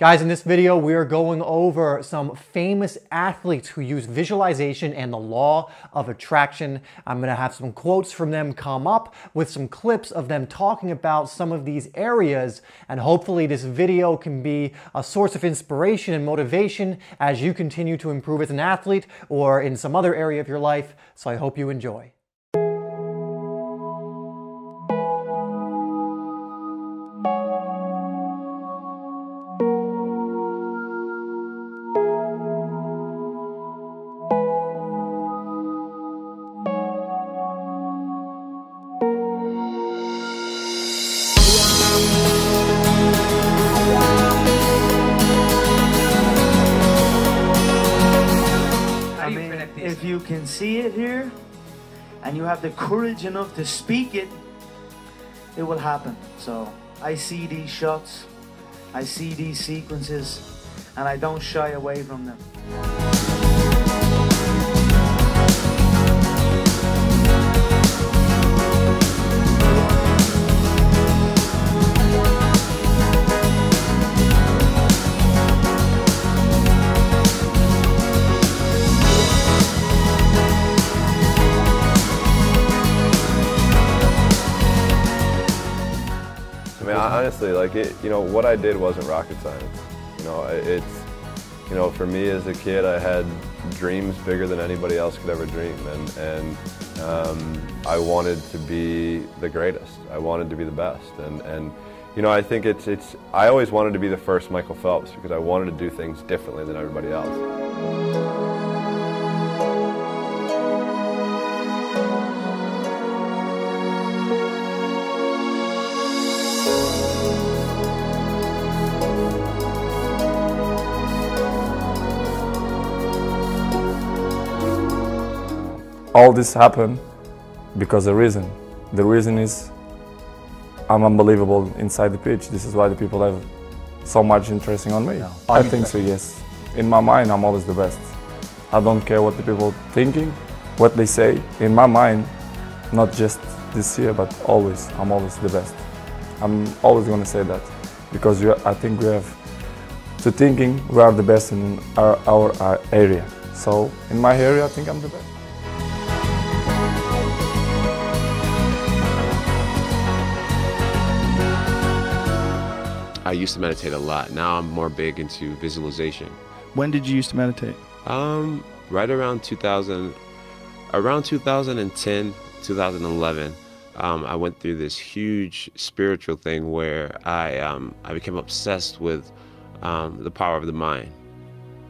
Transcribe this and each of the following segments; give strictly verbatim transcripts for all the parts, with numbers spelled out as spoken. Guys, in this video, we are going over some famous athletes who use visualization and the law of attraction. I'm gonna have some quotes from them come up with some clips of them talking about some of these areas, and hopefully this video can be a source of inspiration and motivation as you continue to improve as an athlete or in some other area of your life. So I hope you enjoy. If you can see it here, and you have the courage enough to speak it, it will happen. So I see these shots, I see these sequences, and I don't shy away from them. Honestly, like it, you know, what I did wasn't rocket science. You know, it's, you know, for me as a kid, I had dreams bigger than anybody else could ever dream, and and um, I wanted to be the greatest. I wanted to be the best, and and you know, I think it's it's. I always wanted to be the first Michael Phelps because I wanted to do things differently than everybody else. All this happened because of a reason. The reason is I'm unbelievable inside the pitch. This is why the people have so much interest on me. No, I think so, yes. In my mind, I'm always the best. I don't care what the people are thinking, what they say. In my mind, not just this year, but always, I'm always the best. I'm always going to say that because we are, I think we have to thinking we are the best in our, our, our area. So in my area, I think I'm the best. I used to meditate a lot. Now I'm more big into visualization. When did you used to meditate? Um, right around two thousand, around two thousand ten, two thousand eleven. Um, I went through this huge spiritual thing where I um, I became obsessed with um, the power of the mind,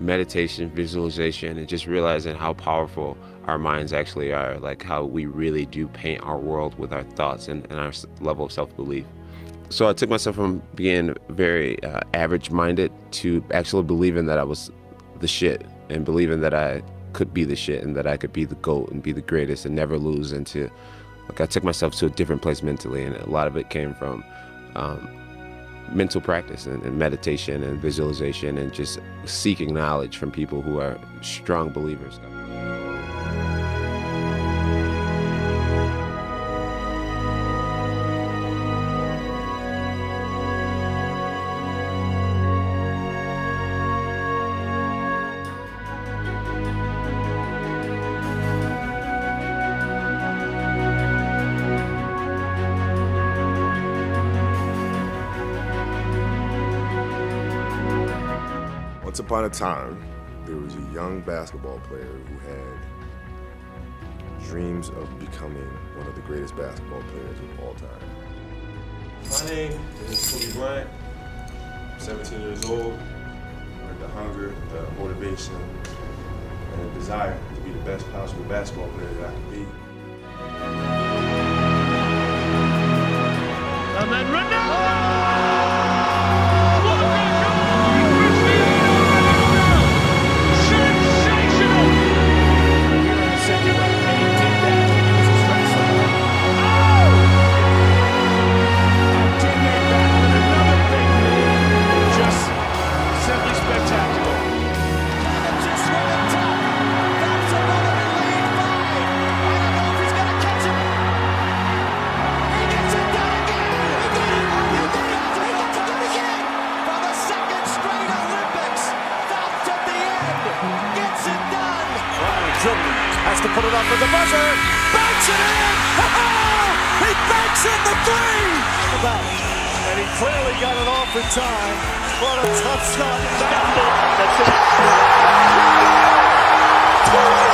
meditation, visualization, and just realizing how powerful our minds actually are. Like how we really do paint our world with our thoughts and, and our level of self-belief. So I took myself from being very uh, average-minded to actually believing that I was the shit and believing that I could be the shit and that I could be the GOAT and be the greatest and never lose. And to, like, I took myself to a different place mentally, and a lot of it came from um, mental practice and, and meditation and visualization and just seeking knowledge from people who are strong believers. Once upon a time, there was a young basketball player who had dreams of becoming one of the greatest basketball players of all time. My name is Kobe Bryant. I'm seventeen years old. I have the hunger, the motivation, and the desire to be the best possible basketball player that I can be. And then Ronaldo! has to put it up with the buzzer. Banks it in! Ha-ha! He banks in the three! And he clearly got it off in time. What a tough shot. That's it. That's it.